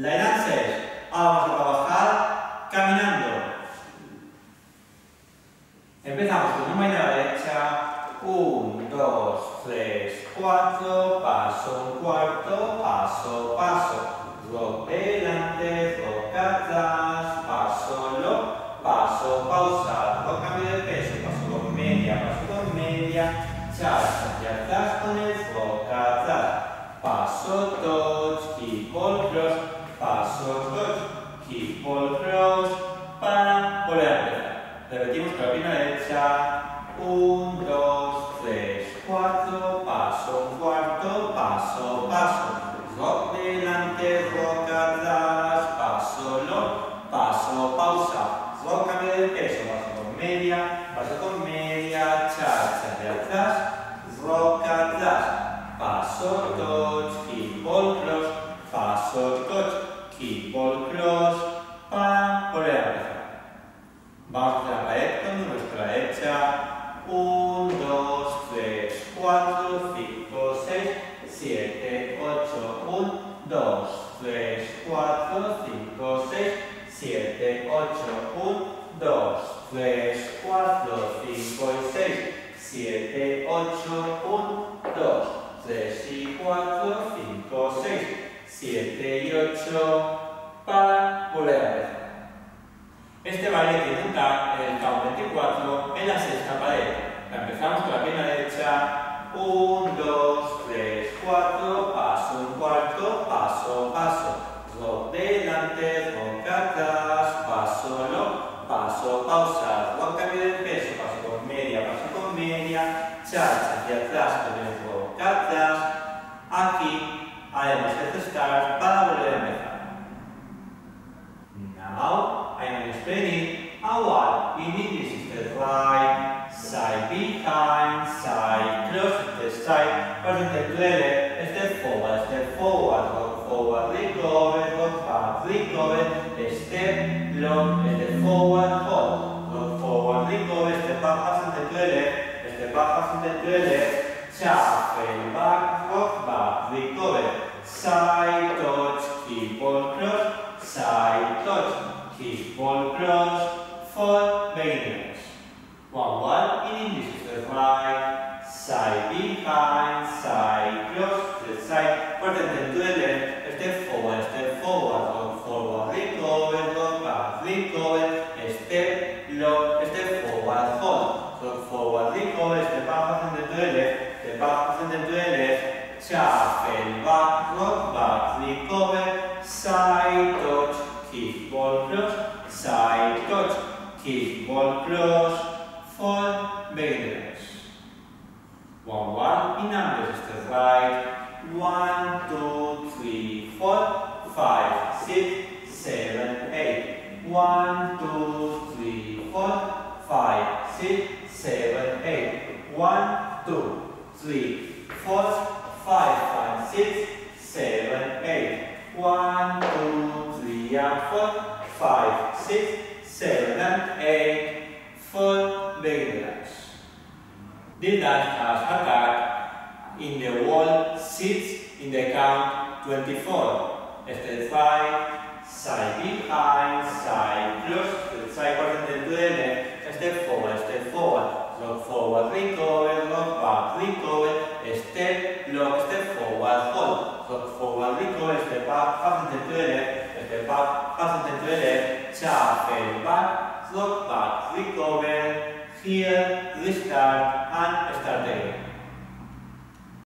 La danza es, vamos a trabajar caminando. Empezamos con un baile a la derecha, 1, 2, 3, 4, paso, un cuarto, paso, paso, rock delante, rock atrás, paso, lo, paso, pausa, rock cambio de peso, paso dos media, chas hacia atrás con el rock atrás, paso, touch, hip hop cross, paso, touch, hip hop cross, para volver a empezar. Repetimos con la pierna derecha, 1, 2, 3, 4, paso, un cuarto, paso, paso, rock delante, rock atrás, paso, lo, paso, pausa, rock cambio de peso, paso con media, cha-cha de atrás, rock atrás, paso, touch, hip hop cross, paso, touch, hip hop cross, para volver a empezar. Vamos a la pared con nuestra derecha. 1, 2, 3, 4, 5, 6, 7, 8, 1, 2, 3, 4, 5, 6, 7, 8, 1, 2, 3, 4, 5 y 6, 7, 8, 1, 2, 3 y 4, 5, 6, 7 y 8, para volver a empezar. Este baile tiene un tag en el count 24 en la sexta pared. La empezamos con la pierna derecha. 1, 2, 3, 4, paso, un cuarto, paso, paso. Rock delante, rock atrás, paso, lo, paso, pausa, rock cambio de peso, paso con media, cha hacia atrás, con rock atrás. Aquí haremos el start para volver a empezar. Now, I'm explaining our in English is the right side behind, side cross the side, but the clear step forward, rock forward, recover, rock back, recover, step long, step forward, hold, rock forward, recover, step back, step clear, step back, step clear, shuffle back, rock back, recover, side touch, keep on cross, side touch. Hip ball cross for beginners. 1-1 in English is the right side behind, side cross the side, pretend to the left, step forward, long forward, recover, long back, recover, step long, step forward, hold, long forward, recover, step back, pretend to the left, step back, pretend to the left, shuffle back, rock back, recover, side touch. Kick ball cross, side touch, kick ball cross for beginners. 1-1 in numbers to the right. 1, 2, 3, 4, 5, 6, 7, 8. 1, 2, 3, 4, 5, 6, 7, 8. 1, 2, 3, 4, 5, 6, 7, 8. 1, 2, 3, 4, 5, 6, 7, and 8 for beginners. This dance has a tag in the wall 6 in the count 24. Step right, side behind, side cross, side forward, step forward, rock forward, recover, rock back, recover, step lock, step forward, hold. Rock forward, recover, step back, fasten to the left, step back, fasten to the left, shuffle back, rock back, recover, here, restart, and start again.